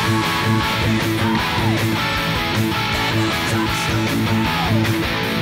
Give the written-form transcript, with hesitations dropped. Touch the